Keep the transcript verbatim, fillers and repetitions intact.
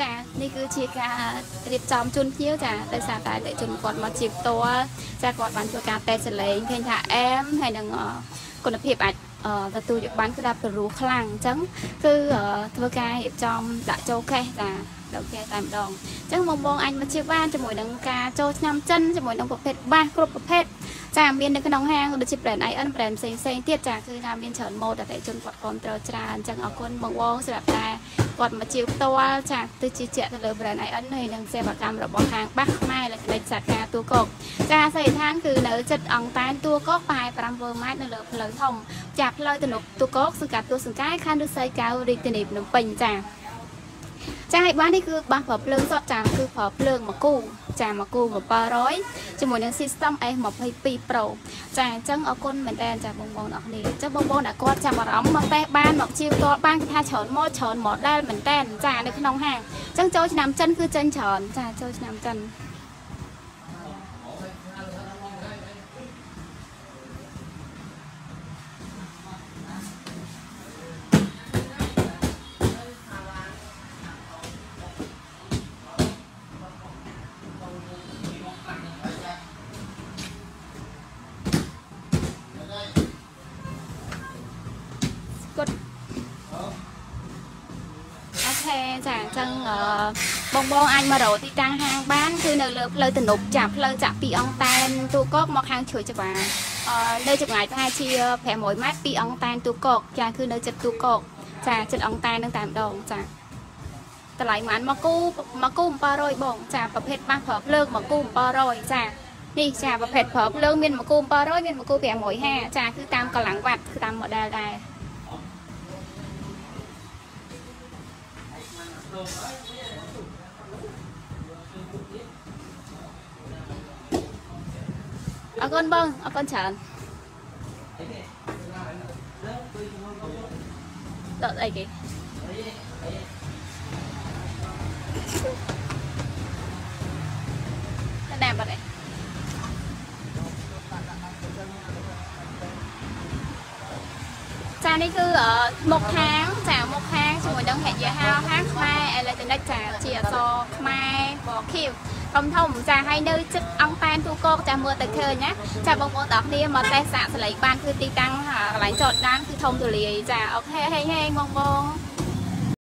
จ้ะนี่คือชีกาเรียบจอมจุนเพี้ยวจ้ะแต่สาตาแต่จุนกอดมาจีบตัวจะกอดบันตัวกาแต่เฉลยเพียงค่ะแอมให้ดังคุณภาพอัดประตูจุดบ้านก็ได้ประตูขลังจังคือตัวกาเรียบจอมด่าโจแค่จ้ะโอเคตามดองจังมองมองอันมาเชียบ้านจะหมวยดังกาโจนำจันจะหมวยดังประเภทบ้านครบประเภทจามเบียนในขนมแห้งโดยเฉพาะไออันแบรนด์เซ็งเซ็งเตี้ยจากคือทำเบียนเฉินโมแต่แต่จนกดความเตาจานจังเอาคนบางวงสลับตากดมาจิ้วตัวจากตัวจีเจตัวแบรนด์ไออันในดังเซบกรรมระบบทางบักไม่และในจัดการตัวกบจะใส่ท่านคือเนื้อจัดอ่องตานตัวก็ปลายปรำเวอร์มัดในเหลือเหลือทองจากเลยตัวหนุกตัวกบสกัดตัวสังกัดคันดูใส่เกาดิตินิบหนุ่มปิ่นจ่าจ่าบ้านนี่คือบางผอเพลิงสดจ่าคือผอเพลิงมะกู้จ่ามากูมาปลาร้อยจมูกในซิสเต็มไอหมอบให้ปีโปรจ่าจังเอาคนเหมือนแดนจ่าบงบงออกนี่จ่าบงบงอ่ะก็จ่ามาร้องมาแตะบ้านหมอบชิวตัวบ้านท่าเฉินหม้อเฉินหมอบได้เหมือนแดนจ่าในขนมแห้งจังโจ้นำจันคือจันเฉินจ่าโจ้นำจันจังบงบงอันมาโรตีจังหางบ้านคือเนื้อเลือดเลยตนุกจับเลยจับปีองแตนตัวก๊กมอกหางเฉยจังหวะเนื้อจังหวะท่าเชียแผ่หมวยมัดปีองแตนตัวก๊กจ้าคือเนื้อจับตัวก๊กจ้าจับองแตนตั้งแต่ดองจ้าแต่หลายมันมากู้มากู้ปลาโรยบ่งจ้าประเภทบ้านเผาเลิกมากู้ปลาโรยจ้านี่จ้าประเภทเผาเลิกเมียนมากู้ปลาโรยเมียนมากู้แผ่หมวยแห่จ้าคือตามกระหลังวัดคือตามหมดได้ได้เอาก้นบ้างเอาก้นฉันเดินอะไรกี่แดงปะเนี่ยจานนี่คือหมกแห้งแจ่วหมกแห้งสวยดังเห็ดเยอะฮาวฮักไม้อะไรจะได้แจ่วเจียโซไม้บอกคิวคำท่องจะให้เนื้อจุดอังแตนทุกโกจะเมื่อแต่เธอเนี้ยจะบางคนตอกนี่มาแต่สะสลัยบ้านคือตีตังหาหลายจอดด้านคือทงตุลีจะโอเคให้ให้มองมอง